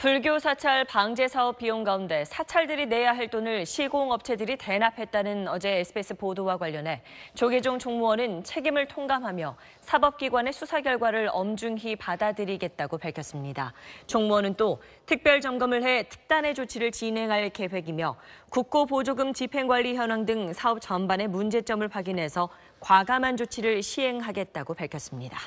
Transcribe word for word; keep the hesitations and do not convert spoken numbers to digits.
불교 사찰 방제 사업 비용 가운데 사찰들이 내야 할 돈을 시공업체들이 대납했다는 어제 에스비에스 보도와 관련해 조계종 총무원은 책임을 통감하며 사법기관의 수사 결과를 엄중히 받아들이겠다고 밝혔습니다. 총무원은 또 특별점검을 해 특단의 조치를 진행할 계획이며 국고보조금 집행관리 현황 등 사업 전반의 문제점을 확인해서 과감한 조치를 시행하겠다고 밝혔습니다.